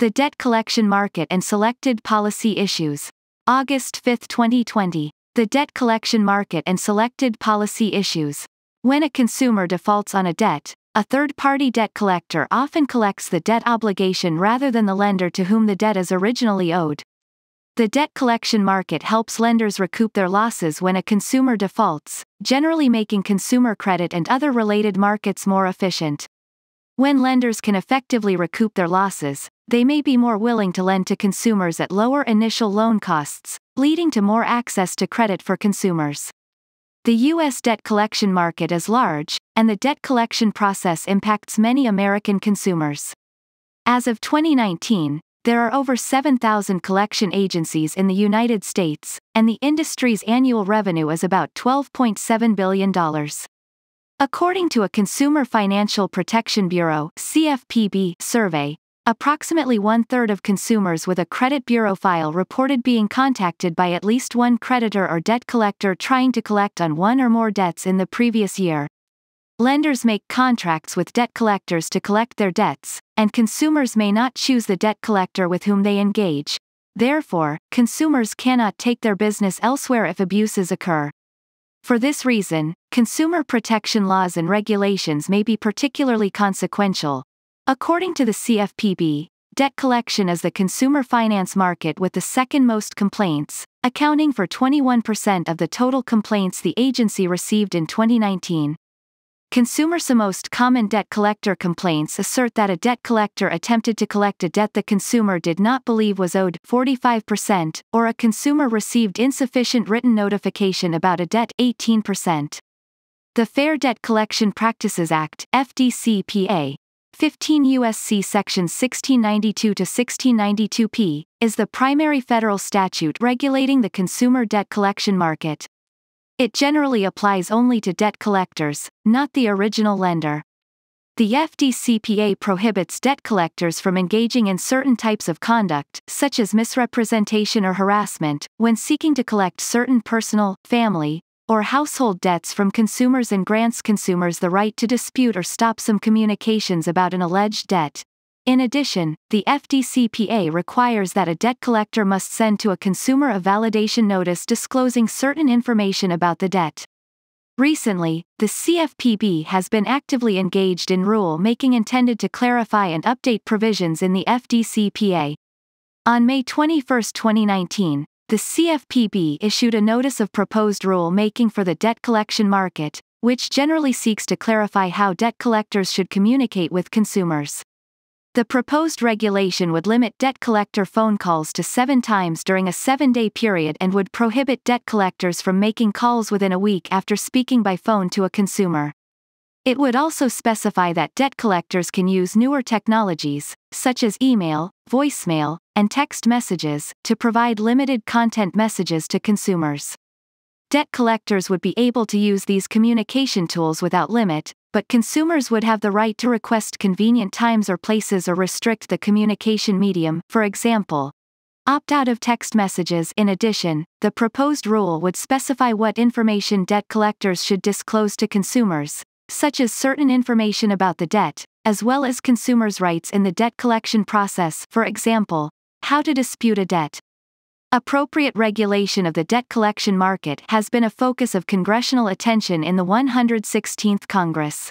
The Debt Collection Market and Selected Policy Issues. August 5, 2020. The Debt Collection Market and Selected Policy Issues. When a consumer defaults on a debt, a third-party debt collector often collects the debt obligation rather than the lender to whom the debt is originally owed. The debt collection market helps lenders recoup their losses when a consumer defaults, generally making consumer credit and other related markets more efficient. When lenders can effectively recoup their losses, they may be more willing to lend to consumers at lower initial loan costs, leading to more access to credit for consumers. The U.S. debt collection market is large, and the debt collection process impacts many American consumers. As of 2019, there are over 7,000 collection agencies in the United States, and the industry's annual revenue is about $12.7 billion. According to a Consumer Financial Protection Bureau (CFPB) survey, approximately one-third of consumers with a credit bureau file reported being contacted by at least one creditor or debt collector trying to collect on one or more debts in the previous year. Lenders make contracts with debt collectors to collect their debts, and consumers may not choose the debt collector with whom they engage. Therefore, consumers cannot take their business elsewhere if abuses occur. For this reason, consumer protection laws and regulations may be particularly consequential. According to the CFPB, debt collection is the consumer finance market with the second most complaints, accounting for 21% of the total complaints the agency received in 2019. Consumers' most common debt collector complaints assert that a debt collector attempted to collect a debt the consumer did not believe was owed, 45%, or a consumer received insufficient written notification about a debt, 18%. The Fair Debt Collection Practices Act, FDCPA, 15 U.S.C. Section 1692-1692p, is the primary federal statute regulating the consumer debt collection market. It generally applies only to debt collectors, not the original lender. The FDCPA prohibits debt collectors from engaging in certain types of conduct, such as misrepresentation or harassment, when seeking to collect certain personal, family, or household debts from consumers and grants consumers the right to dispute or stop some communications about an alleged debt. In addition, the FDCPA requires that a debt collector must send to a consumer a validation notice disclosing certain information about the debt. Recently, the CFPB has been actively engaged in rule-making intended to clarify and update provisions in the FDCPA. On May 21, 2019, the CFPB issued a notice of proposed rule-making for the debt collection market, which generally seeks to clarify how debt collectors should communicate with consumers. The proposed regulation would limit debt collector phone calls to 7 times during a 7-day period and would prohibit debt collectors from making calls within a week after speaking by phone to a consumer. It would also specify that debt collectors can use newer technologies, such as email, voicemail, and text messages, to provide limited content messages to consumers. Debt collectors would be able to use these communication tools without limit, but consumers would have the right to request convenient times or places or restrict the communication medium, for example, opt out of text messages. In addition, the proposed rule would specify what information debt collectors should disclose to consumers, such as certain information about the debt, as well as consumers' rights in the debt collection process, for example, how to dispute a debt. Appropriate regulation of the debt collection market has been a focus of congressional attention in the 116th Congress.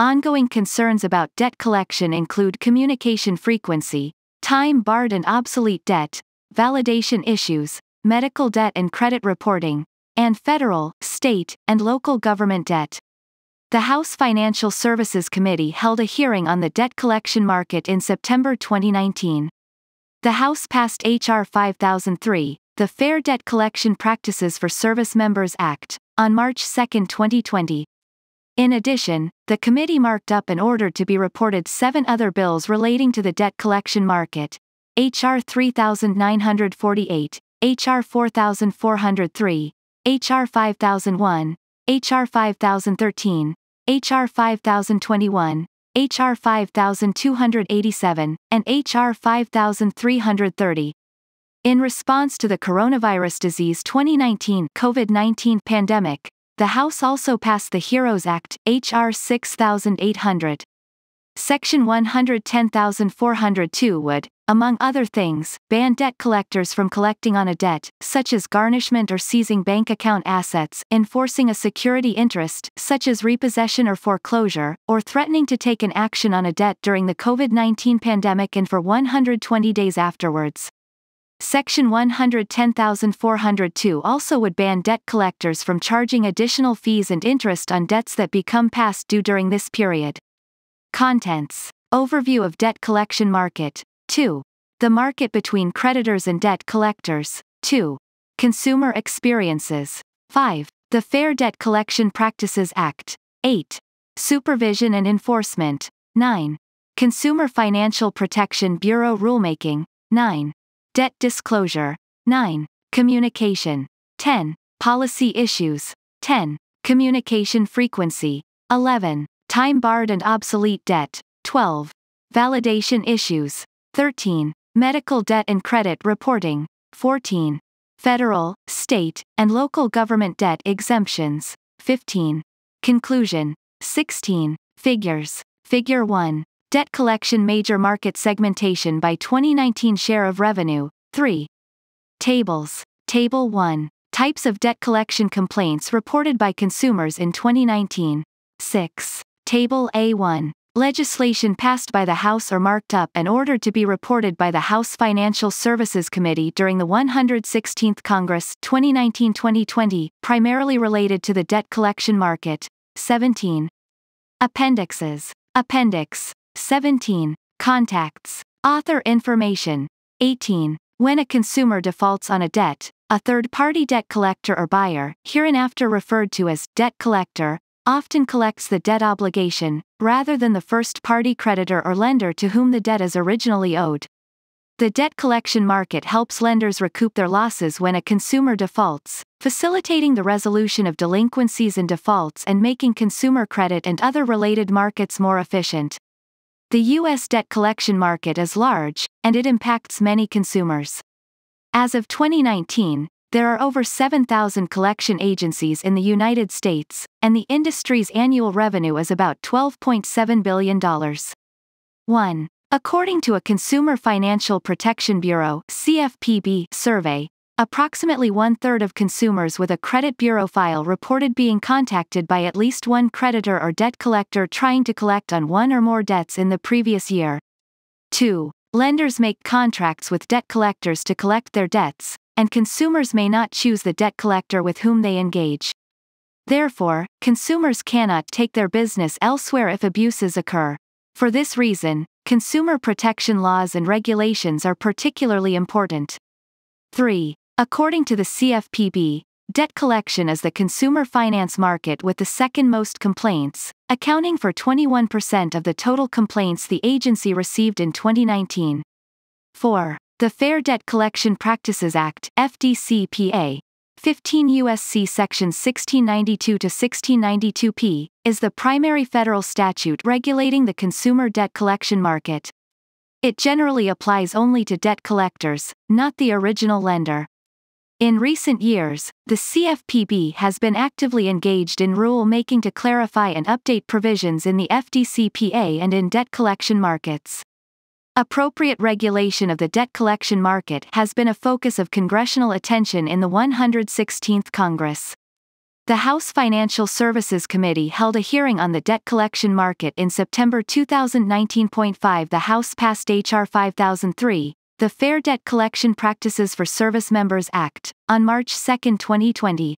Ongoing concerns about debt collection include communication frequency, time-barred and obsolete debt, validation issues, medical debt and credit reporting, and federal, state, and local government debt. The House Financial Services Committee held a hearing on the debt collection market in September 2019. The House passed H.R. 5003, the Fair Debt Collection Practices for Service Members Act, on March 2, 2020. In addition, the committee marked up and ordered to be reported 7 other bills relating to the debt collection market: H.R. 3948, H.R. 4403, H.R. 5001, H.R. 5013, H.R. 5021, H.R. 5287, and H.R. 5330. In response to the coronavirus disease 2019 COVID-19 pandemic, the House also passed the HEROES Act, H.R. 6800. Section 110,402 would, among other things, ban debt collectors from collecting on a debt, such as garnishment or seizing bank account assets, enforcing a security interest, such as repossession or foreclosure, or threatening to take an action on a debt during the COVID-19 pandemic and for 120 days afterwards. Section 110,402 also would ban debt collectors from charging additional fees and interest on debts that become past due during this period. Contents. Overview of debt collection market. 2. The market between creditors and debt collectors. 2. Consumer experiences. 5. The Fair Debt Collection Practices Act. 8. Supervision and enforcement. 9. Consumer Financial Protection Bureau rulemaking. 9. Debt disclosure. 9. Communication. 10. Policy issues. 10. Communication frequency. 11. Time-barred and obsolete debt. 12. Validation issues. 13. Medical debt and credit reporting. 14. Federal, state, and local government debt exemptions. 15. Conclusion. 16. Figures. Figure 1. Debt collection major market segmentation by 2019 share of revenue. 3. Tables. Table 1. Types of debt collection complaints reported by consumers in 2019. 6. Table A1. Legislation passed by the House or marked up and ordered to be reported by the House Financial Services Committee during the 116th Congress, 2019-2020, primarily related to the debt collection market. 17. Appendixes. Appendix. 17. Contacts. Author information. 18. When a consumer defaults on a debt, a third-party debt collector or buyer, hereinafter referred to as debt collector, often collects the debt obligation, rather than the first-party creditor or lender to whom the debt is originally owed. The debt collection market helps lenders recoup their losses when a consumer defaults, facilitating the resolution of delinquencies and defaults and making consumer credit and other related markets more efficient. The U.S. debt collection market is large, and it impacts many consumers. As of 2019, there are over 7,000 collection agencies in the United States, and the industry's annual revenue is about $12.7 billion. 1. According to a Consumer Financial Protection Bureau (CFPB) survey, approximately one-third of consumers with a credit bureau file reported being contacted by at least one creditor or debt collector trying to collect on one or more debts in the previous year. 2. Lenders make contracts with debt collectors to collect their debts, and consumers may not choose the debt collector with whom they engage. Therefore, consumers cannot take their business elsewhere if abuses occur. For this reason, consumer protection laws and regulations are particularly important. 3. According to the CFPB, debt collection is the consumer finance market with the second most complaints, accounting for 21% of the total complaints the agency received in 2019. 4. The Fair Debt Collection Practices Act (FDCPA), 15 U.S.C. Section 1692-1692p, is the primary federal statute regulating the consumer debt collection market. It generally applies only to debt collectors, not the original lender. In recent years, the CFPB has been actively engaged in rulemaking to clarify and update provisions in the FDCPA and in debt collection markets. Appropriate regulation of the debt collection market has been a focus of congressional attention in the 116th Congress. The House Financial Services Committee held a hearing on the debt collection market in September 2019. The House passed H.R. 5003, the Fair Debt Collection Practices for Service Members Act, on March 2, 2020.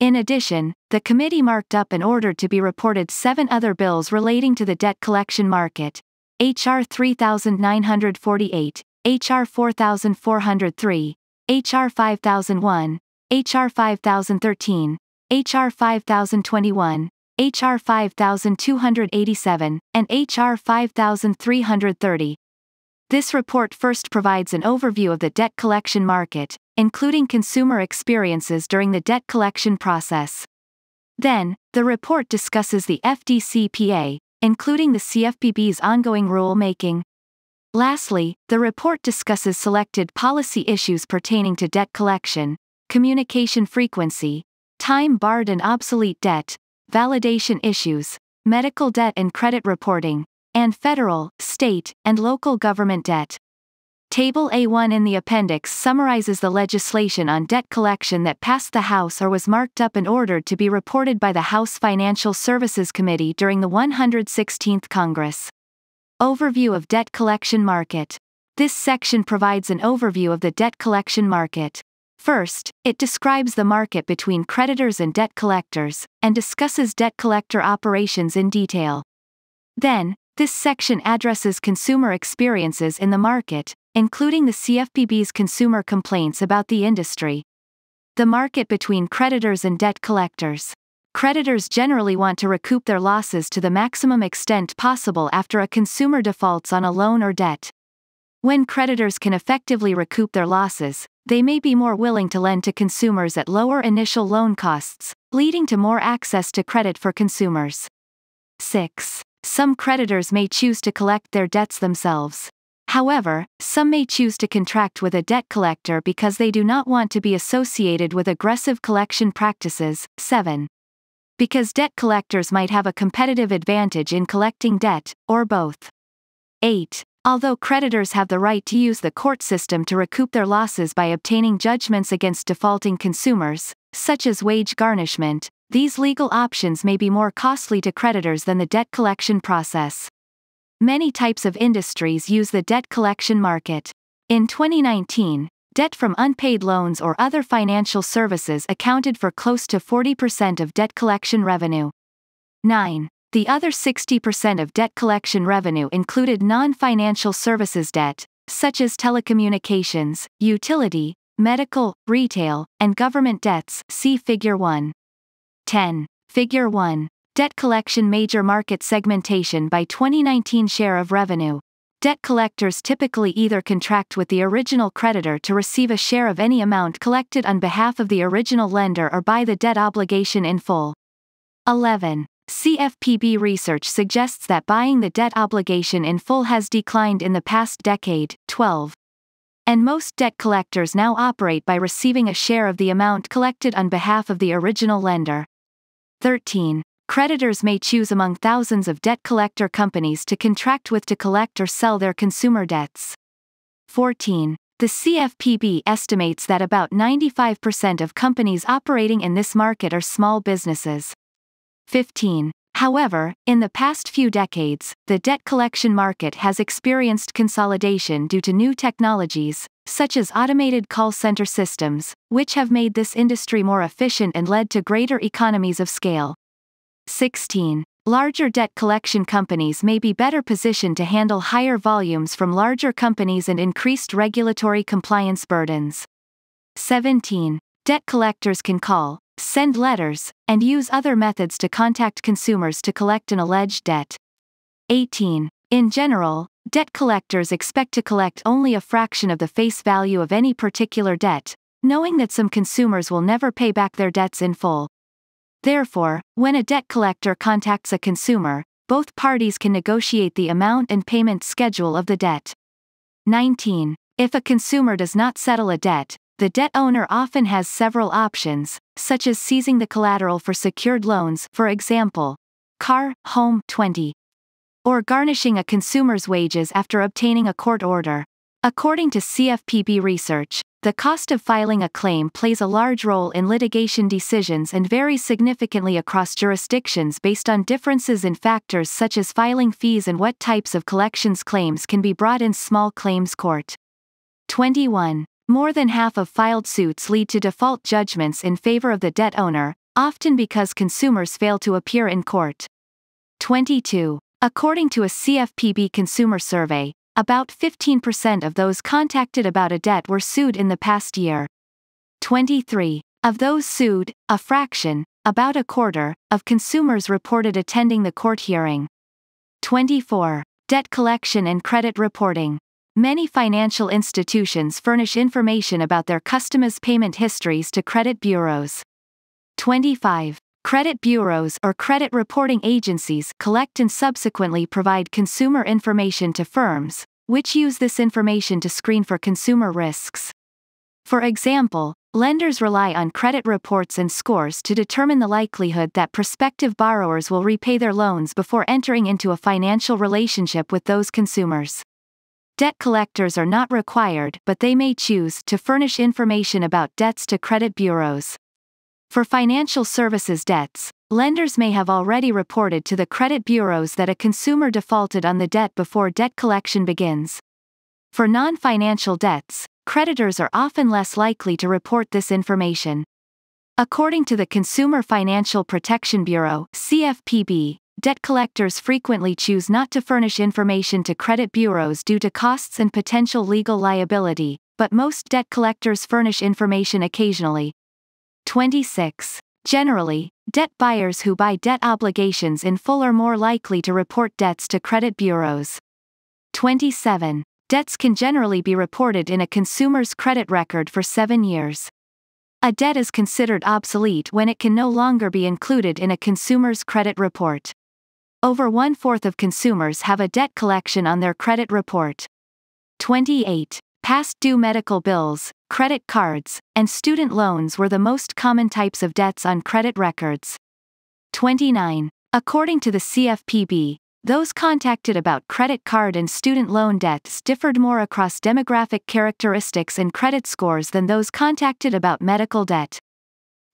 In addition, the committee marked up and ordered to be reported 7 other bills relating to the debt collection market: H.R. 3948, H.R. 4403, H.R. 5001, H.R. 5013, H.R. 5021, H.R. 5287, and H.R. 5330. This report first provides an overview of the debt collection market, including consumer experiences during the debt collection process. Then, the report discusses the FDCPA, including the CFPB's ongoing rulemaking. Lastly, the report discusses selected policy issues pertaining to debt collection, communication frequency, time-barred and obsolete debt, validation issues, medical debt and credit reporting, and federal, state, and local government debt. Table A1 in the appendix summarizes the legislation on debt collection that passed the House or was marked up and ordered to be reported by the House Financial Services Committee during the 116th Congress. Overview of debt collection market. This section provides an overview of the debt collection market. First, it describes the market between creditors and debt collectors, and discusses debt collector operations in detail. Then, this section addresses consumer experiences in the market, including the CFPB's consumer complaints about the industry. The market between creditors and debt collectors. Creditors generally want to recoup their losses to the maximum extent possible after a consumer defaults on a loan or debt. When creditors can effectively recoup their losses, they may be more willing to lend to consumers at lower initial loan costs, leading to more access to credit for consumers. 6. Some creditors may choose to collect their debts themselves. However, some may choose to contract with a debt collector because they do not want to be associated with aggressive collection practices. 7. Because debt collectors might have a competitive advantage in collecting debt, or both. 8. Although creditors have the right to use the court system to recoup their losses by obtaining judgments against defaulting consumers, such as wage garnishment, these legal options may be more costly to creditors than the debt collection process. Many types of industries use the debt collection market. In 2019, debt from unpaid loans or other financial services accounted for close to 40% of debt collection revenue. 9. The other 60% of debt collection revenue included non-financial services debt, such as telecommunications, utility, medical, retail, and government debts. See Figure 1. 10. Figure 1. Debt collection major market segmentation by 2019 share of revenue. Debt collectors typically either contract with the original creditor to receive a share of any amount collected on behalf of the original lender or buy the debt obligation in full. 11. CFPB research suggests that buying the debt obligation in full has declined in the past decade. 12. And most debt collectors now operate by receiving a share of the amount collected on behalf of the original lender. 13. Creditors may choose among thousands of debt collector companies to contract with to collect or sell their consumer debts. 14. The CFPB estimates that about 95% of companies operating in this market are small businesses. 15. However, in the past few decades, the debt collection market has experienced consolidation due to new technologies, such as automated call center systems, which have made this industry more efficient and led to greater economies of scale. 16. Larger debt collection companies may be better positioned to handle higher volumes from larger companies and increased regulatory compliance burdens. 17. Debt collectors can call, send letters, and use other methods to contact consumers to collect an alleged debt. 18. In general, debt collectors expect to collect only a fraction of the face value of any particular debt, knowing that some consumers will never pay back their debts in full. Therefore, when a debt collector contacts a consumer, both parties can negotiate the amount and payment schedule of the debt. 19. If a consumer does not settle a debt, the debt owner often has several options, such as seizing the collateral for secured loans, for example, car, home, 20, or garnishing a consumer's wages after obtaining a court order. According to CFPB research, the cost of filing a claim plays a large role in litigation decisions and varies significantly across jurisdictions based on differences in factors such as filing fees and what types of collections claims can be brought in small claims court. 21. More than half of filed suits lead to default judgments in favor of the debt owner, often because consumers fail to appear in court. 22. According to a CFPB consumer survey, about 15% of those contacted about a debt were sued in the past year. 23. Of those sued, a fraction, about a quarter, of consumers reported attending the court hearing. 24. Debt collection and credit reporting. Many financial institutions furnish information about their customers' payment histories to credit bureaus. 25. Credit bureaus or credit reporting agencies collect and subsequently provide consumer information to firms, which use this information to screen for consumer risks. For example, Lenders rely on credit reports and scores to determine the likelihood that prospective borrowers will repay their loans before entering into a financial relationship with those consumers. Debt collectors are not required, but they may choose to furnish information about debts to credit bureaus. For financial services debts, lenders may have already reported to the credit bureaus that a consumer defaulted on the debt before debt collection begins. For non-financial debts, creditors are often less likely to report this information. According to the Consumer Financial Protection Bureau, CFPB, debt collectors frequently choose not to furnish information to credit bureaus due to costs and potential legal liability, but most debt collectors furnish information occasionally. 26. Generally, debt buyers who buy debt obligations in full are more likely to report debts to credit bureaus. 27. Debts can generally be reported in a consumer's credit record for 7 years. A debt is considered obsolete when it can no longer be included in a consumer's credit report. Over 1/4 of consumers have a debt collection on their credit report. 28. Past due medical bills, credit cards, and student loans were the most common types of debts on credit records. 29. According to the CFPB, those contacted about credit card and student loan debts differed more across demographic characteristics and credit scores than those contacted about medical debt.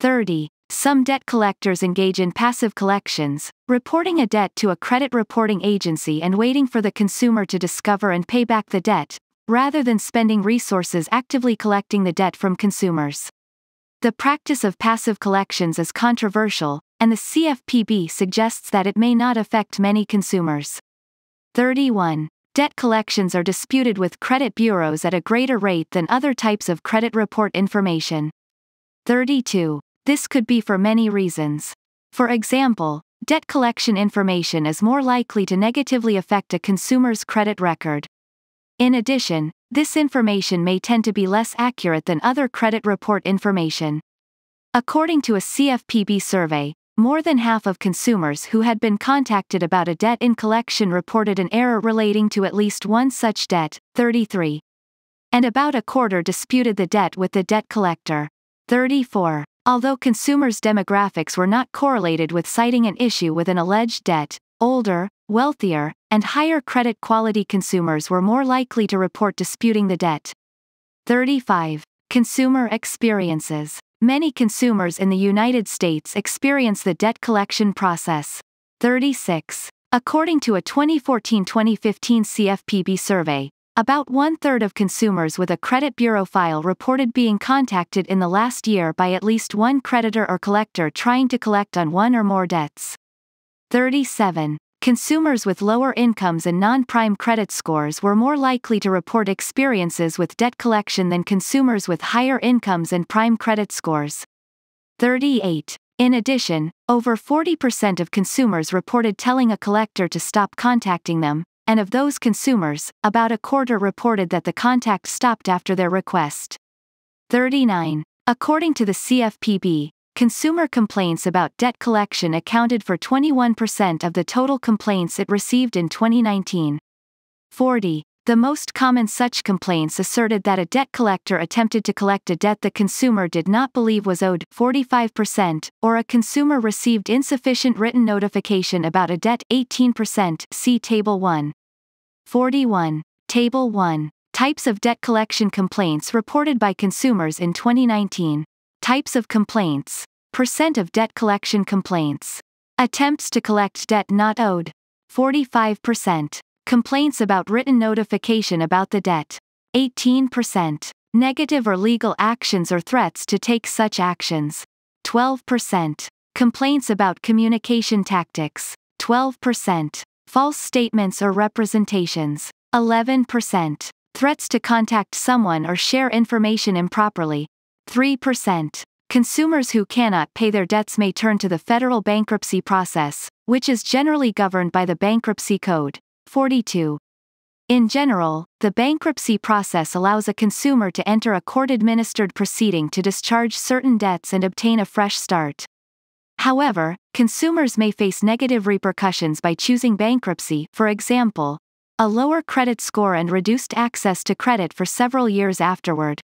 30. Some debt collectors engage in passive collections, reporting a debt to a credit reporting agency and waiting for the consumer to discover and pay back the debt, rather than spending resources actively collecting the debt from consumers. The practice of passive collections is controversial, and the CFPB suggests that it may not affect many consumers. 31. Debt collections are disputed with credit bureaus at a greater rate than other types of credit report information. 32. This could be for many reasons. For example, debt collection information is more likely to negatively affect a consumer's credit record. In addition, this information may tend to be less accurate than other credit report information. According to a CFPB survey, more than half of consumers who had been contacted about a debt in collection reported an error relating to at least one such debt, 33. And about a quarter disputed the debt with the debt collector, 34. Although consumers' demographics were not correlated with citing an issue with an alleged debt, older, wealthier, and higher credit quality consumers were more likely to report disputing the debt. 35. Consumer experiences. Many consumers in the United States experience the debt collection process. 36. According to a 2014-2015 CFPB survey, about 1/3 of consumers with a credit bureau file reported being contacted in the last year by at least one creditor or collector trying to collect on one or more debts. 37. Consumers with lower incomes and non-prime credit scores were more likely to report experiences with debt collection than consumers with higher incomes and prime credit scores. 38. In addition, over 40% of consumers reported telling a collector to stop contacting them, and of those consumers, about a quarter reported that the contact stopped after their request. 39. According to the CFPB, consumer complaints about debt collection accounted for 21% of the total complaints it received in 2019. 40. The most common such complaints asserted that a debt collector attempted to collect a debt the consumer did not believe was owed, 45%, or a consumer received insufficient written notification about a debt, 18%, see Table 1. 41. Table 1. Types of debt collection complaints reported by consumers in 2019. Types of complaints. Percent of debt collection complaints. Attempts to collect debt not owed, 45%. Complaints about written notification about the debt, 18%. Negative or legal actions or threats to take such actions, 12%. Complaints about communication tactics, 12%. False statements or representations, 11%. Threats to contact someone or share information improperly, 3%. Consumers who cannot pay their debts may turn to the federal bankruptcy process, which is generally governed by the Bankruptcy Code, 42. In general, the bankruptcy process allows a consumer to enter a court-administered proceeding to discharge certain debts and obtain a fresh start. However, consumers may face negative repercussions by choosing bankruptcy, for example, a lower credit score and reduced access to credit for several years afterward.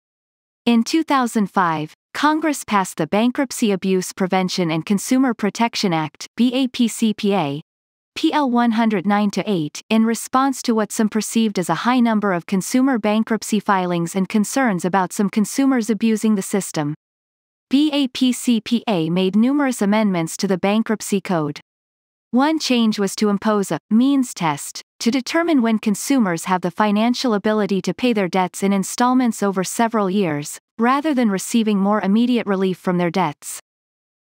In 2005, Congress passed the Bankruptcy Abuse Prevention and Consumer Protection Act, BAPCPA, PL 109-8, in response to what some perceived as a high number of consumer bankruptcy filings and concerns about some consumers abusing the system. BAPCPA made numerous amendments to the Bankruptcy Code. One change was to impose a means test to determine when consumers have the financial ability to pay their debts in installments over several years, rather than receiving more immediate relief from their debts.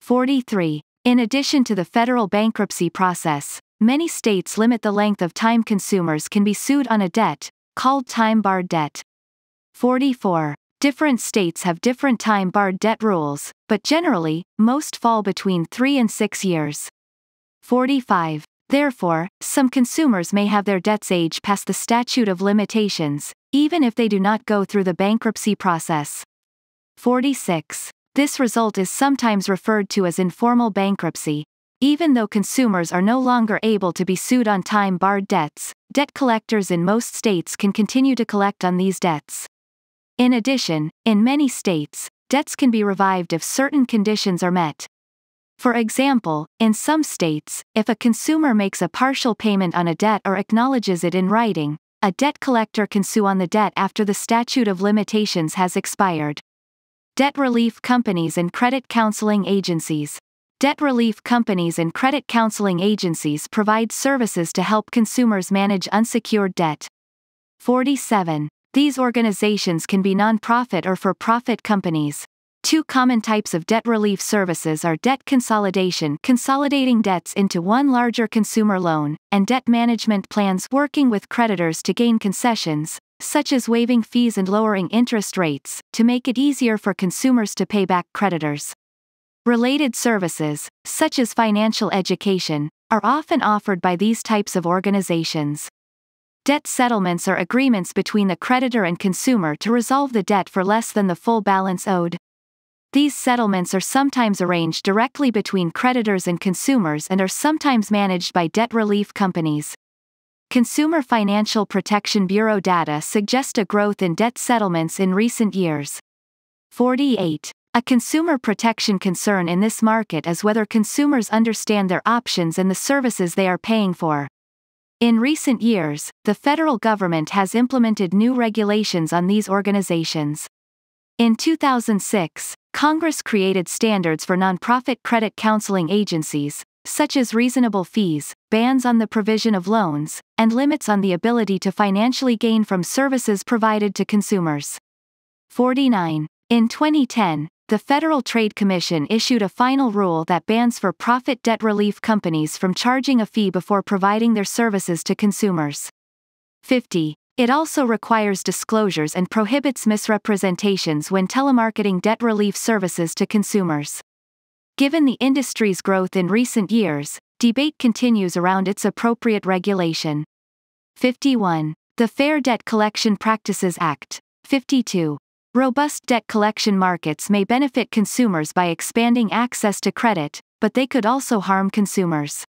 43. In addition to the federal bankruptcy process, many states limit the length of time consumers can be sued on a debt, called time-barred debt. 44. Different states have different time-barred debt rules, but generally, most fall between 3 and 6 years. 45. Therefore, some consumers may have their debts age past the statute of limitations, even if they do not go through the bankruptcy process. 46. This result is sometimes referred to as informal bankruptcy. Even though consumers are no longer able to be sued on time-barred debts, debt collectors in most states can continue to collect on these debts. In addition, in many states, debts can be revived if certain conditions are met. For example, in some states, if a consumer makes a partial payment on a debt or acknowledges it in writing, a debt collector can sue on the debt after the statute of limitations has expired. Debt relief companies and credit counseling agencies. Debt relief companies and credit counseling agencies provide services to help consumers manage unsecured debt. 47. These organizations can be nonprofit or for-profit companies. Two common types of debt relief services are debt consolidation, consolidating debts into one larger consumer loan, and debt management plans, working with creditors to gain concessions, such as waiving fees and lowering interest rates, to make it easier for consumers to pay back creditors. Related services, such as financial education, are often offered by these types of organizations. Debt settlements are agreements between the creditor and consumer to resolve the debt for less than the full balance owed. These settlements are sometimes arranged directly between creditors and consumers and are sometimes managed by debt relief companies. Consumer Financial Protection Bureau data suggest a growth in debt settlements in recent years. 48. A consumer protection concern in this market is whether consumers understand their options and the services they are paying for. In recent years, the federal government has implemented new regulations on these organizations. In 2006, Congress created standards for nonprofit credit counseling agencies, such as reasonable fees, bans on the provision of loans, and limits on the ability to financially gain from services provided to consumers. 49. In 2010, the Federal Trade Commission issued a final rule that bans for-profit debt relief companies from charging a fee before providing their services to consumers. 50. It also requires disclosures and prohibits misrepresentations when telemarketing debt relief services to consumers. Given the industry's growth in recent years, debate continues around its appropriate regulation. 51. The Fair Debt Collection Practices Act. 52. Robust debt collection markets may benefit consumers by expanding access to credit, but they could also harm consumers.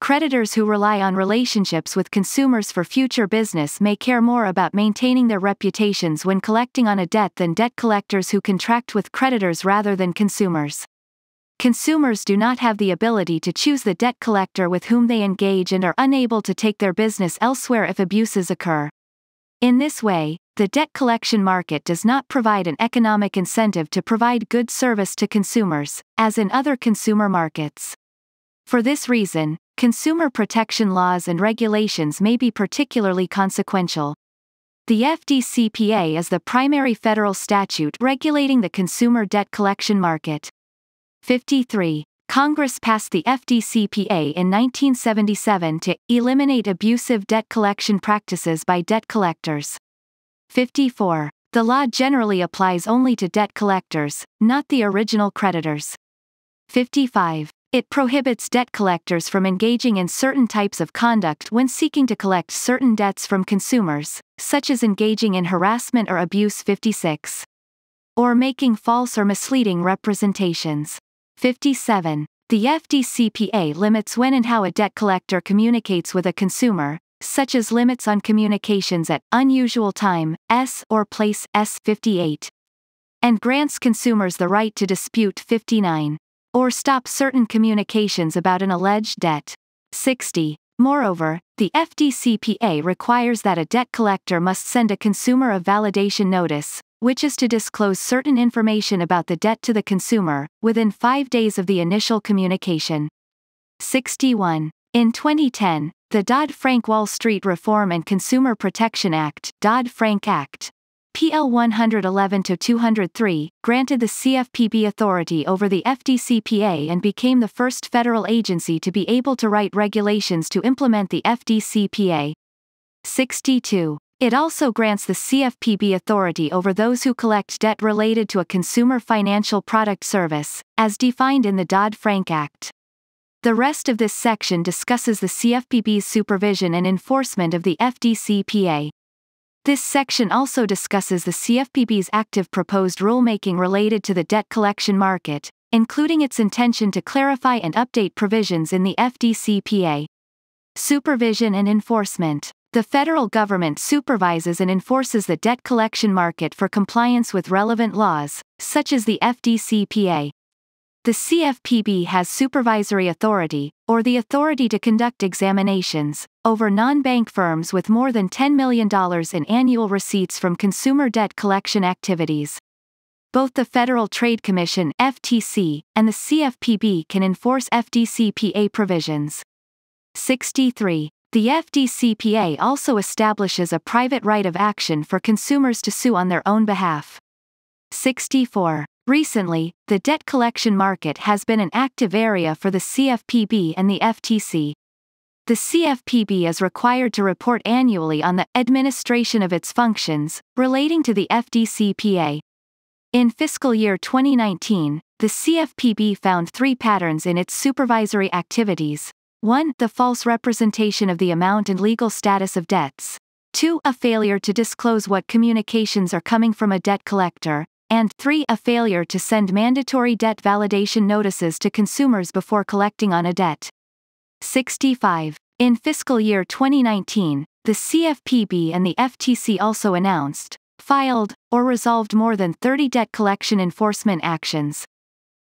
Creditors who rely on relationships with consumers for future business may care more about maintaining their reputations when collecting on a debt than debt collectors who contract with creditors rather than consumers. Consumers do not have the ability to choose the debt collector with whom they engage and are unable to take their business elsewhere if abuses occur. In this way, the debt collection market does not provide an economic incentive to provide good service to consumers, as in other consumer markets. For this reason, consumer protection laws and regulations may be particularly consequential. The FDCPA is the primary federal statute regulating the consumer debt collection market. 53. Congress passed the FDCPA in 1977 to eliminate abusive debt collection practices by debt collectors. 54. The law generally applies only to debt collectors, not the original creditors. 55. It prohibits debt collectors from engaging in certain types of conduct when seeking to collect certain debts from consumers, such as engaging in harassment or abuse. 56. Or making false or misleading representations. 57. The FDCPA limits when and how a debt collector communicates with a consumer, such as limits on communications at unusual time, or place. 58. and grants consumers the right to dispute 59. Or stop certain communications about an alleged debt. 60. Moreover, the FDCPA requires that a debt collector must send a consumer a validation notice, which is to disclose certain information about the debt to the consumer, within 5 days of the initial communication. 61. In 2010, the Dodd-Frank Wall Street Reform and Consumer Protection Act, Dodd-Frank Act, PL 111-203, granted the CFPB authority over the FDCPA and became the first federal agency to be able to write regulations to implement the FDCPA. 62. It also grants the CFPB authority over those who collect debt related to a consumer financial product service, as defined in the Dodd-Frank Act. The rest of this section discusses the CFPB's supervision and enforcement of the FDCPA. This section also discusses the CFPB's active proposed rulemaking related to the debt collection market, including its intention to clarify and update provisions in the FDCPA. Supervision and enforcement. The federal government supervises and enforces the debt collection market for compliance with relevant laws, such as the FDCPA. The CFPB has supervisory authority, or the authority to conduct examinations, over non-bank firms with more than $10 million in annual receipts from consumer debt collection activities. Both the Federal Trade Commission (FTC) and the CFPB can enforce FDCPA provisions. 63. The FDCPA also establishes a private right of action for consumers to sue on their own behalf. 64. Recently, the debt collection market has been an active area for the CFPB and the FTC. The CFPB is required to report annually on the administration of its functions relating to the FDCPA. In fiscal year 2019, the CFPB found 3 patterns in its supervisory activities. 1. The false representation of the amount and legal status of debts. 2. A failure to disclose what communications are coming from a debt collector. And 3. A failure to send mandatory debt validation notices to consumers before collecting on a debt. 65. In fiscal year 2019, the CFPB and the FTC also announced, filed, or resolved more than 30 debt collection enforcement actions.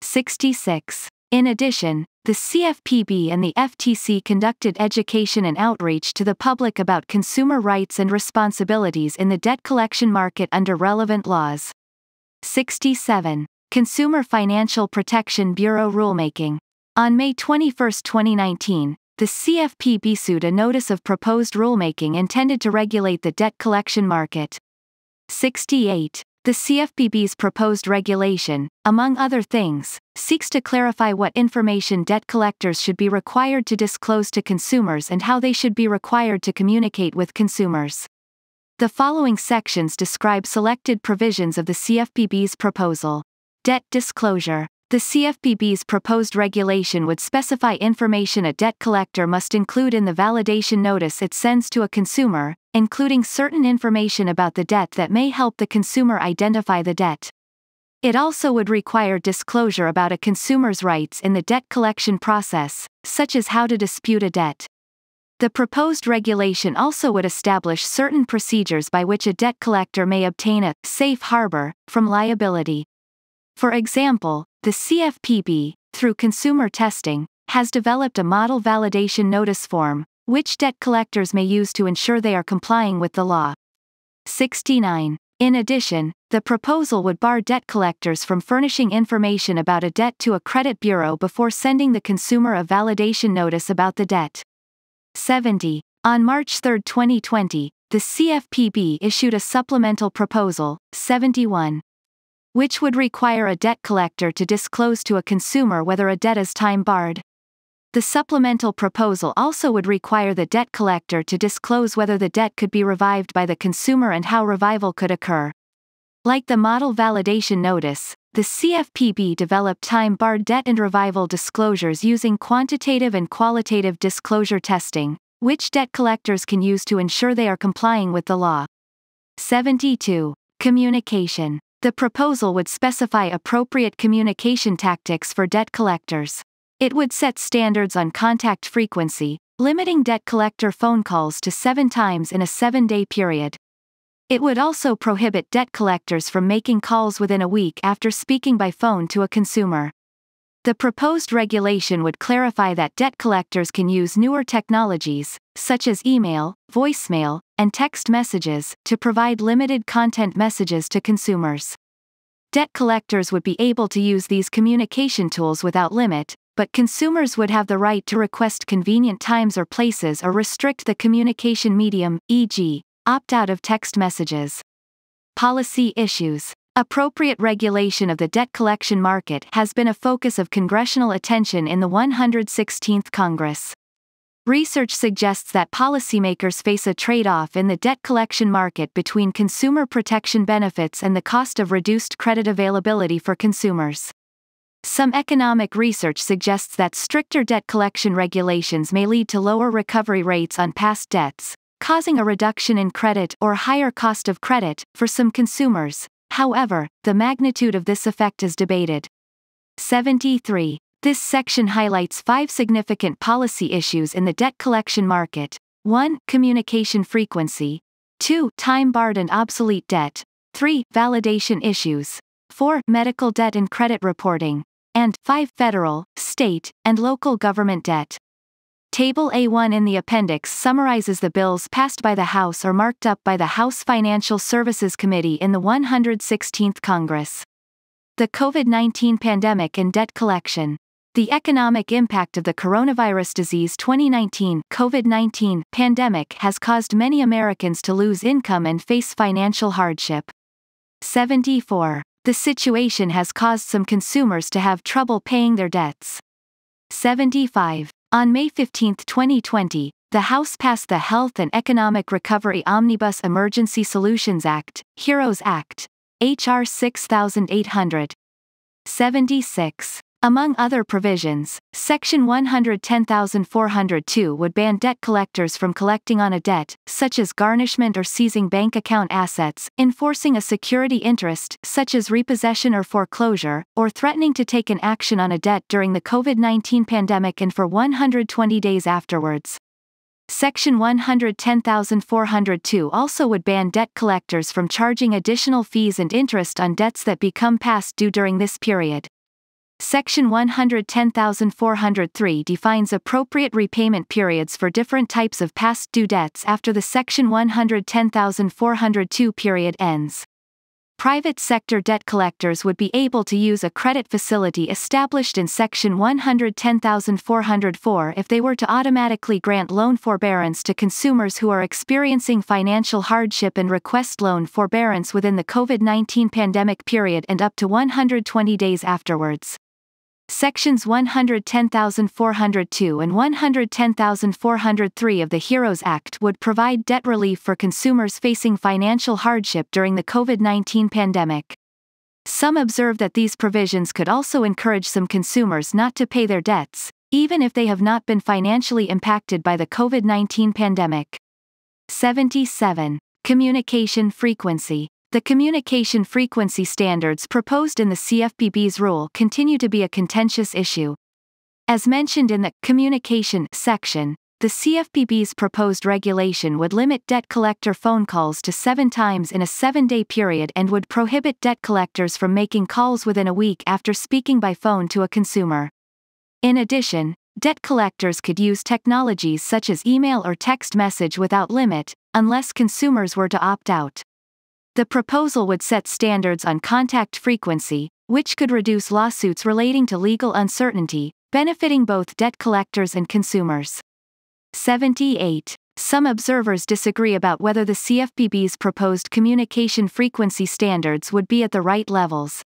66. In addition, the CFPB and the FTC conducted education and outreach to the public about consumer rights and responsibilities in the debt collection market under relevant laws. 67. Consumer Financial Protection Bureau rulemaking. On May 21, 2019, the CFPB issued a notice of proposed rulemaking intended to regulate the debt collection market. 68. The CFPB's proposed regulation, among other things, seeks to clarify what information debt collectors should be required to disclose to consumers and how they should be required to communicate with consumers. The following sections describe selected provisions of the CFPB's proposal. Debt disclosure. The CFPB's proposed regulation would specify information a debt collector must include in the validation notice it sends to a consumer, including certain information about the debt that may help the consumer identify the debt. It also would require disclosure about a consumer's rights in the debt collection process, such as how to dispute a debt. The proposed regulation also would establish certain procedures by which a debt collector may obtain a safe harbor from liability. For example, the CFPB, through consumer testing, has developed a model validation notice form, which debt collectors may use to ensure they are complying with the law. 69. In addition, the proposal would bar debt collectors from furnishing information about a debt to a credit bureau before sending the consumer a validation notice about the debt. 70. On March 3, 2020, the CFPB issued a supplemental proposal, 71, which would require a debt collector to disclose to a consumer whether a debt is time-barred. The supplemental proposal also would require the debt collector to disclose whether the debt could be revived by the consumer and how revival could occur. Like the model validation notice, the CFPB developed time-barred debt and revival disclosures using quantitative and qualitative disclosure testing, which debt collectors can use to ensure they are complying with the law. 72. Communication. The proposal would specify appropriate communication tactics for debt collectors. It would set standards on contact frequency, limiting debt collector phone calls to 7 times in a 7-day period. It would also prohibit debt collectors from making calls within a week after speaking by phone to a consumer. The proposed regulation would clarify that debt collectors can use newer technologies, such as email, voicemail, and text messages, to provide limited content messages to consumers. Debt collectors would be able to use these communication tools without limit, but consumers would have the right to request convenient times or places or restrict the communication medium, e.g., opt out of text messages. Policy issues. Appropriate regulation of the debt collection market has been a focus of congressional attention in the 116th Congress. Research suggests that policymakers face a trade-off in the debt collection market between consumer protection benefits and the cost of reduced credit availability for consumers. Some economic research suggests that stricter debt collection regulations may lead to lower recovery rates on past debts, causing a reduction in credit or higher cost of credit for some consumers. However, the magnitude of this effect is debated. 73. This section highlights 5 significant policy issues in the debt collection market. 1. Communication frequency. 2. Time-barred and obsolete debt. 3. Validation issues. 4. Medical debt and credit reporting. And 5. Federal, state, and local government debt. Table A1 in the appendix summarizes the bills passed by the House or marked up by the House Financial Services Committee in the 116th Congress. The COVID-19 pandemic and debt collection. The economic impact of the coronavirus disease 2019 COVID-19 pandemic has caused many Americans to lose income and face financial hardship. 74. The situation has caused some consumers to have trouble paying their debts. 75. On May 15, 2020, the House passed the Health and Economic Recovery Omnibus Emergency Solutions Act, HEROES Act, H.R. 6800. 76. Among other provisions, Section 110402 would ban debt collectors from collecting on a debt, such as garnishment or seizing bank account assets, enforcing a security interest, such as repossession or foreclosure, or threatening to take an action on a debt during the COVID-19 pandemic and for 120 days afterwards. Section 110402 also would ban debt collectors from charging additional fees and interest on debts that become past due during this period. Section 110403 defines appropriate repayment periods for different types of past due debts after the Section 110402 period ends. Private sector debt collectors would be able to use a credit facility established in Section 110404 if they were to automatically grant loan forbearance to consumers who are experiencing financial hardship and request loan forbearance within the COVID-19 pandemic period and up to 120 days afterwards. Sections 110402 and 110403 of the HEROES Act would provide debt relief for consumers facing financial hardship during the COVID-19 pandemic. Some observe that these provisions could also encourage some consumers not to pay their debts, even if they have not been financially impacted by the COVID-19 pandemic. 77. Communication frequency. The communication frequency standards proposed in the CFPB's rule continue to be a contentious issue. As mentioned in the communication section, the CFPB's proposed regulation would limit debt collector phone calls to 7 times in a 7-day period and would prohibit debt collectors from making calls within a week after speaking by phone to a consumer. In addition, debt collectors could use technologies such as email or text message without limit, unless consumers were to opt out. The proposal would set standards on contact frequency, which could reduce lawsuits relating to legal uncertainty, benefiting both debt collectors and consumers. 78. Some observers disagree about whether the CFPB's proposed communication frequency standards would be at the right levels.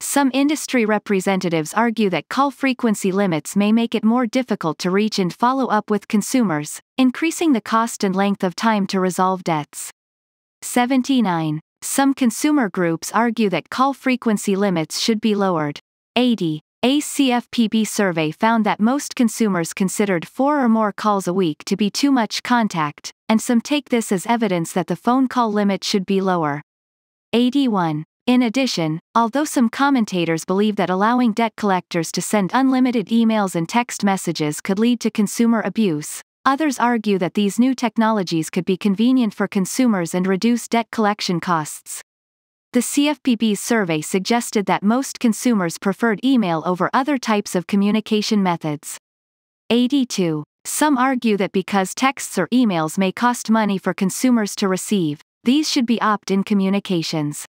Some industry representatives argue that call frequency limits may make it more difficult to reach and follow up with consumers, increasing the cost and length of time to resolve debts. 79. Some consumer groups argue that call frequency limits should be lowered. 80. A CFPB survey found that most consumers considered 4 or more calls a week to be too much contact, and some take this as evidence that the phone call limit should be lower. 81. In addition, although some commentators believe that allowing debt collectors to send unlimited emails and text messages could lead to consumer abuse, Others argue that these new technologies could be convenient for consumers and reduce debt collection costs. The CFPB's survey suggested that most consumers preferred email over other types of communication methods. 82. Some argue that because texts or emails may cost money for consumers to receive, these should be opt-in communications.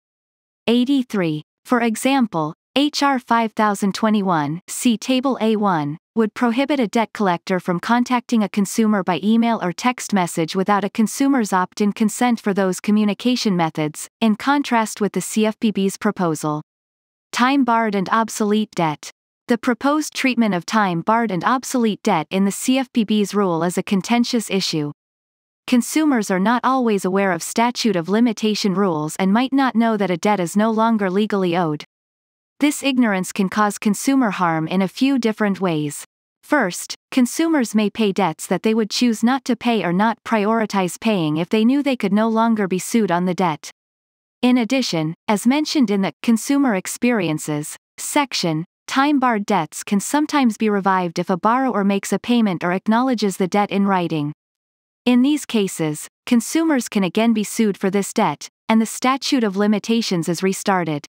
83. For example, H.R. 5021, see Table A1, would prohibit a debt collector from contacting a consumer by email or text message without a consumer's opt-in consent for those communication methods, in contrast with the CFPB's proposal. Time-barred and obsolete debt. The proposed treatment of time-barred and obsolete debt in the CFPB's rule is a contentious issue. Consumers are not always aware of statute of limitation rules and might not know that a debt is no longer legally owed. This ignorance can cause consumer harm in a few different ways. First, consumers may pay debts that they would choose not to pay or not prioritize paying if they knew they could no longer be sued on the debt. In addition, as mentioned in the Consumer Experiences section, time-barred debts can sometimes be revived if a borrower makes a payment or acknowledges the debt in writing. In these cases, consumers can again be sued for this debt, and the statute of limitations is restarted.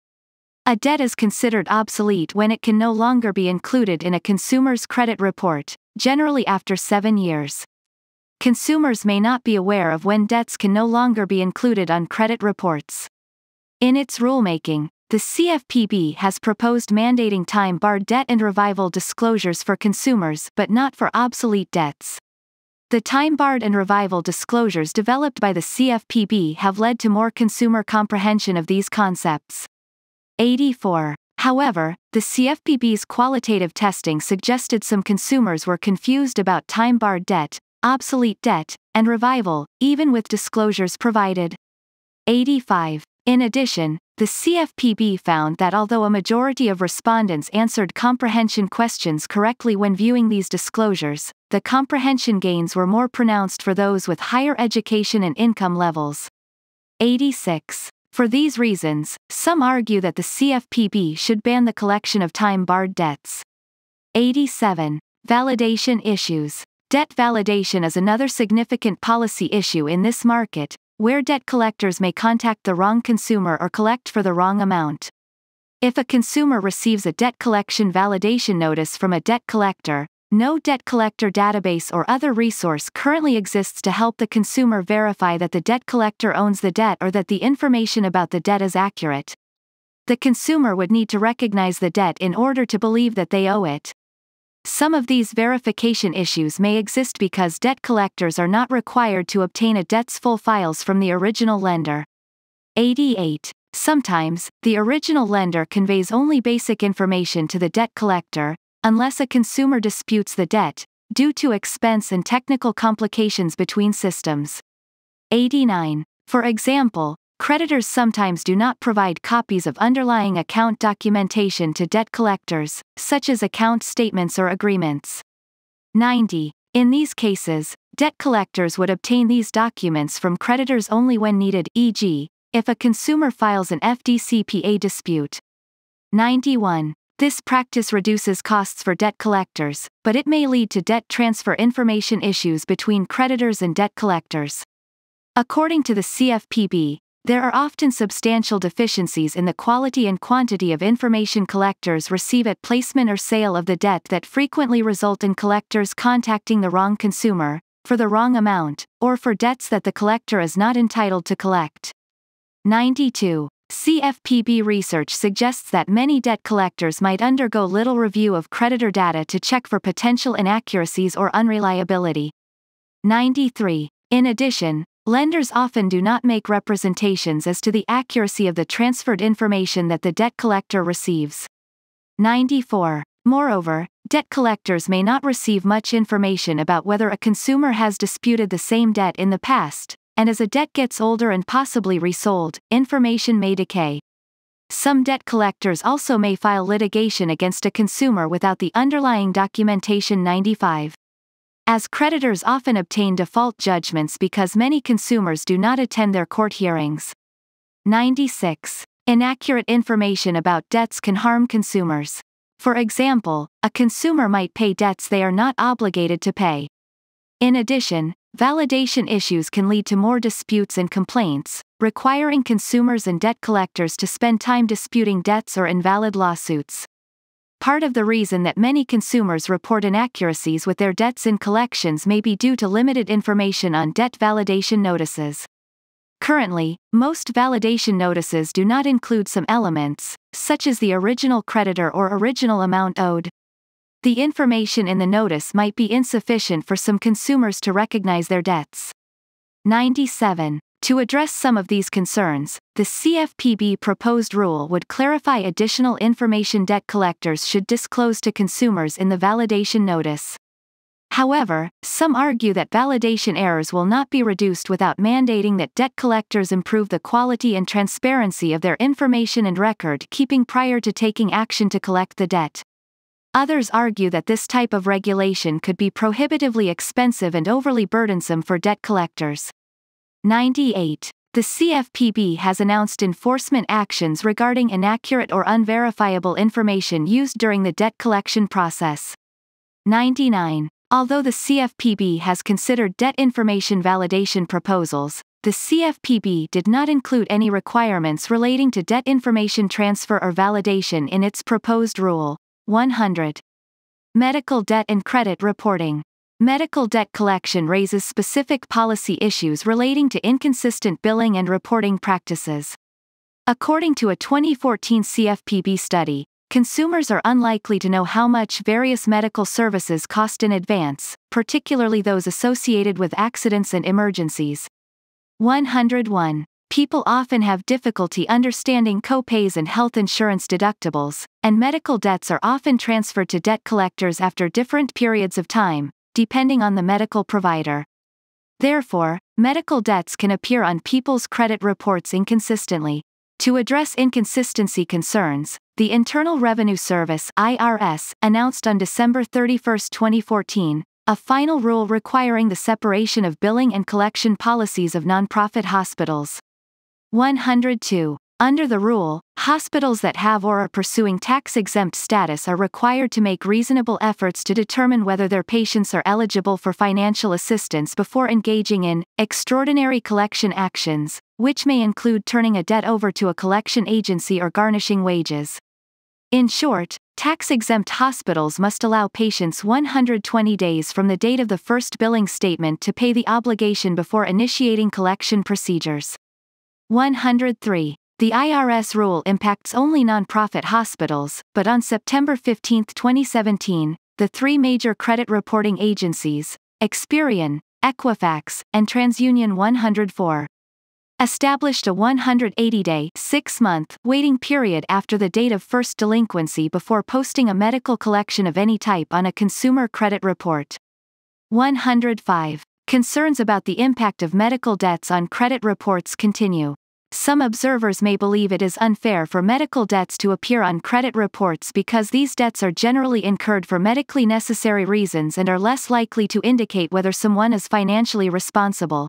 A debt is considered obsolete when it can no longer be included in a consumer's credit report, generally after 7 years. Consumers may not be aware of when debts can no longer be included on credit reports. In its rulemaking, the CFPB has proposed mandating time-barred debt and revival disclosures for consumers but not for obsolete debts. The time-barred and revival disclosures developed by the CFPB have led to more consumer comprehension of these concepts. 84. However, the CFPB's qualitative testing suggested some consumers were confused about time-barred debt, obsolete debt, and revival, even with disclosures provided. 85. In addition, the CFPB found that although a majority of respondents answered comprehension questions correctly when viewing these disclosures, the comprehension gains were more pronounced for those with higher education and income levels. 86. For these reasons, some argue that the CFPB should ban the collection of time-barred debts. 87. Validation issues. Debt validation is another significant policy issue in this market, where debt collectors may contact the wrong consumer or collect for the wrong amount. If a consumer receives a debt collection validation notice from a debt collector, no debt collector database or other resource currently exists to help the consumer verify that the debt collector owns the debt or that the information about the debt is accurate. The consumer would need to recognize the debt in order to believe that they owe it. Some of these verification issues may exist because debt collectors are not required to obtain a debt's full files from the original lender. 88. Sometimes, the original lender conveys only basic information to the debt collector, unless a consumer disputes the debt, due to expense and technical complications between systems. 89. For example, creditors sometimes do not provide copies of underlying account documentation to debt collectors, such as account statements or agreements. 90. In these cases, debt collectors would obtain these documents from creditors only when needed, e.g., if a consumer files an FDCPA dispute. 91. This practice reduces costs for debt collectors, but it may lead to debt transfer information issues between creditors and debt collectors. According to the CFPB, there are often substantial deficiencies in the quality and quantity of information collectors receive at placement or sale of the debt that frequently result in collectors contacting the wrong consumer, for the wrong amount, or for debts that the collector is not entitled to collect. 92. CFPB research suggests that many debt collectors might undergo little review of creditor data to check for potential inaccuracies or unreliability. 93. In addition, lenders often do not make representations as to the accuracy of the transferred information that the debt collector receives. 94. Moreover, debt collectors may not receive much information about whether a consumer has disputed the same debt in the past, and as a debt gets older and possibly resold, information may decay. Some debt collectors also may file litigation against a consumer without the underlying documentation. 95. As creditors often obtain default judgments because many consumers do not attend their court hearings. 96. Inaccurate information about debts can harm consumers. For example, a consumer might pay debts they are not obligated to pay. In addition, validation issues can lead to more disputes and complaints, requiring consumers and debt collectors to spend time disputing debts or invalid lawsuits. Part of the reason that many consumers report inaccuracies with their debts in collections may be due to limited information on debt validation notices. Currently, most validation notices do not include some elements, such as the original creditor or original amount owed. The information in the notice might be insufficient for some consumers to recognize their debts. 97. To address some of these concerns, the CFPB proposed rule would clarify additional information debt collectors should disclose to consumers in the validation notice. However, some argue that validation errors will not be reduced without mandating that debt collectors improve the quality and transparency of their information and record keeping prior to taking action to collect the debt. Others argue that this type of regulation could be prohibitively expensive and overly burdensome for debt collectors. 98. The CFPB has announced enforcement actions regarding inaccurate or unverifiable information used during the debt collection process. 99. Although the CFPB has considered debt information validation proposals, the CFPB did not include any requirements relating to debt information transfer or validation in its proposed Rule 100. Medical debt and credit reporting. Medical debt collection raises specific policy issues relating to inconsistent billing and reporting practices. According to a 2014 CFPB study, consumers are unlikely to know how much various medical services cost in advance, particularly those associated with accidents and emergencies. 101. People often have difficulty understanding co-pays and health insurance deductibles, and medical debts are often transferred to debt collectors after different periods of time, depending on the medical provider. Therefore, medical debts can appear on people's credit reports inconsistently. To address inconsistency concerns, the Internal Revenue Service (IRS) announced on December 31, 2014, a final rule requiring the separation of billing and collection policies of nonprofit hospitals. 102. Under the rule, hospitals that have or are pursuing tax-exempt status are required to make reasonable efforts to determine whether their patients are eligible for financial assistance before engaging in extraordinary collection actions, which may include turning a debt over to a collection agency or garnishing wages. In short, tax-exempt hospitals must allow patients 120 days from the date of the first billing statement to pay the obligation before initiating collection procedures. 103. The IRS rule impacts only nonprofit hospitals, but on September 15, 2017, the three major credit reporting agencies, Experian, Equifax, and TransUnion 104, established a 180-day, 6-month, waiting period after the date of first delinquency before posting a medical collection of any type on a consumer credit report. 105. Concerns about the impact of medical debts on credit reports continue. Some observers may believe it is unfair for medical debts to appear on credit reports because these debts are generally incurred for medically necessary reasons and are less likely to indicate whether someone is financially responsible.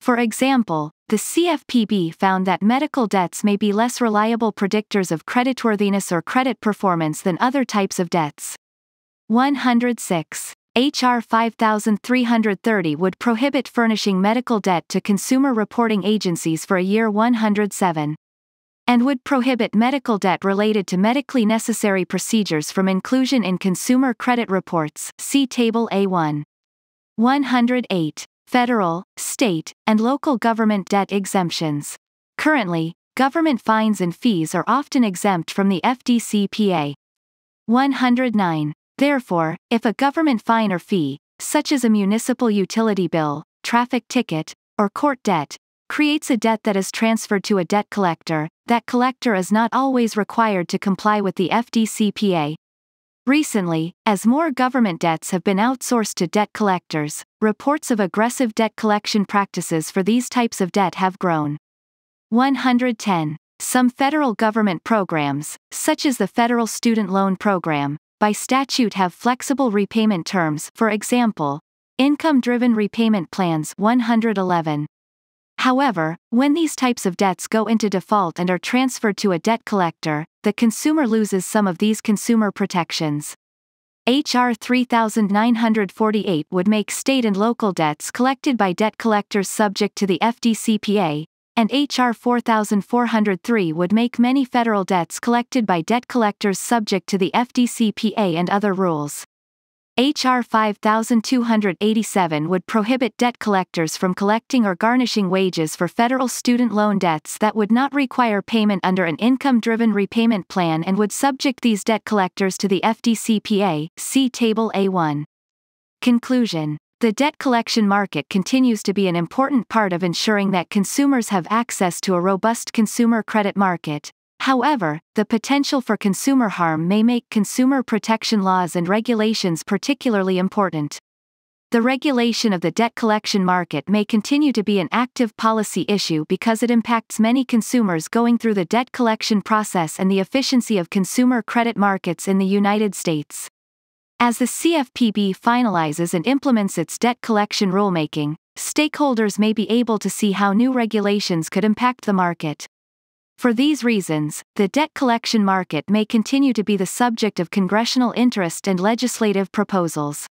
For example, the CFPB found that medical debts may be less reliable predictors of creditworthiness or credit performance than other types of debts. 106. H.R. 5330 would prohibit furnishing medical debt to consumer reporting agencies for a year 107, and would prohibit medical debt related to medically necessary procedures from inclusion in consumer credit reports. See Table A1. 108. Federal, state, and local government debt exemptions. Currently, government fines and fees are often exempt from the FDCPA. 109. Therefore, if a government fine or fee, such as a municipal utility bill, traffic ticket, or court debt, creates a debt that is transferred to a debt collector, that collector is not always required to comply with the FDCPA. Recently, as more government debts have been outsourced to debt collectors, reports of aggressive debt collection practices for these types of debt have grown. 110. Some federal government programs, such as the Federal Student Loan Program, by statute have flexible repayment terms, for example, income-driven repayment plans 111. However, when these types of debts go into default and are transferred to a debt collector, the consumer loses some of these consumer protections. H.R. 3948 would make state and local debts collected by debt collectors subject to the FDCPA, and H.R. 4403 would make many federal debts collected by debt collectors subject to the FDCPA and other rules. H.R. 5287 would prohibit debt collectors from collecting or garnishing wages for federal student loan debts that would not require payment under an income-driven repayment plan and would subject these debt collectors to the FDCPA, see Table A1. Conclusion. The debt collection market continues to be an important part of ensuring that consumers have access to a robust consumer credit market. However, the potential for consumer harm may make consumer protection laws and regulations particularly important. The regulation of the debt collection market may continue to be an active policy issue because it impacts many consumers going through the debt collection process and the efficiency of consumer credit markets in the United States. As the CFPB finalizes and implements its debt collection rulemaking, stakeholders may be able to see how new regulations could impact the market. For these reasons, the debt collection market may continue to be the subject of congressional interest and legislative proposals.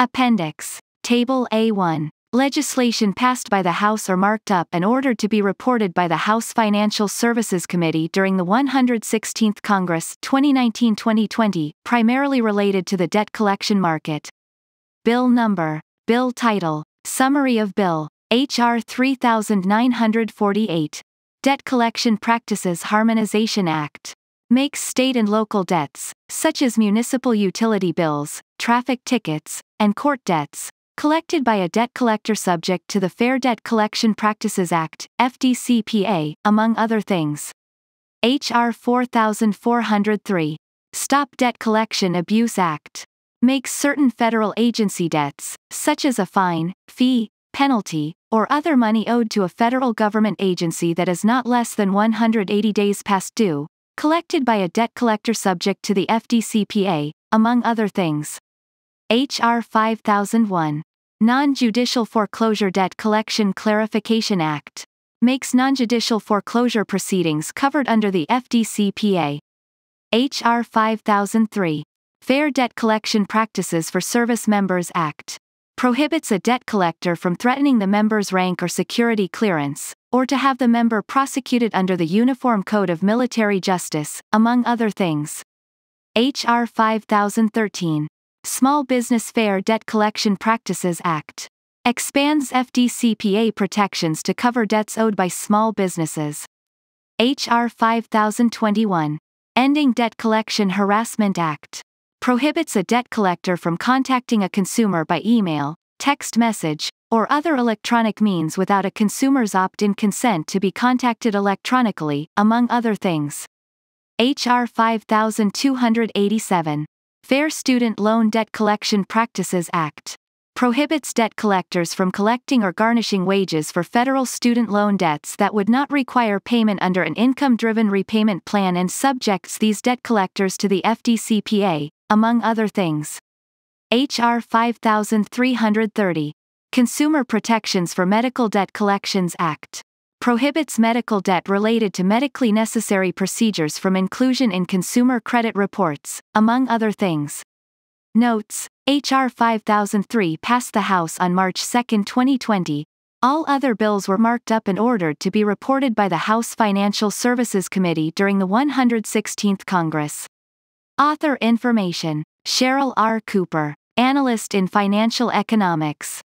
Appendix. Table A1. Legislation passed by the House or marked up and ordered to be reported by the House Financial Services Committee during the 116th Congress, 2019-2020, primarily related to the debt collection market. Bill number. Bill title. Summary of Bill. H.R. 3948. Debt Collection Practices Harmonization Act makes state and local debts, such as municipal utility bills, traffic tickets, and court debts, collected by a debt collector subject to the Fair Debt Collection Practices Act, FDCPA, among other things. H.R. 4403. Stop Debt Collection Abuse Act makes certain federal agency debts, such as a fine, fee, penalty, or other money owed to a federal government agency that is not less than 180 days past due, collected by a debt collector subject to the FDCPA, among other things. H.R. 5001. Non-Judicial Foreclosure Debt Collection Clarification Act makes non-judicial foreclosure proceedings covered under the FDCPA. H.R. 5003. Fair Debt Collection Practices for Service Members Act prohibits a debt collector from threatening the member's rank or security clearance, or to have the member prosecuted under the Uniform Code of Military Justice, among other things. H.R. 5013. Small Business Fair Debt Collection Practices Act expands FDCPA protections to cover debts owed by small businesses. H.R. 5021. Ending Debt Collection Harassment Act prohibits a debt collector from contacting a consumer by email, text message, or other electronic means without a consumer's opt-in consent to be contacted electronically, among other things. H.R. 5287. Fair Student Loan Debt Collection Practices Act prohibits debt collectors from collecting or garnishing wages for federal student loan debts that would not require payment under an income-driven repayment plan and subjects these debt collectors to the FDCPA, among other things. H.R. 5330. Consumer Protections for Medical Debt Collections Act prohibits medical debt related to medically necessary procedures from inclusion in consumer credit reports, among other things. Notes. H.R. 5003 passed the House on March 2, 2020. All other bills were marked up and ordered to be reported by the House Financial Services Committee during the 116th Congress. Author information. Cheryl R. Cooper, analyst in financial economics.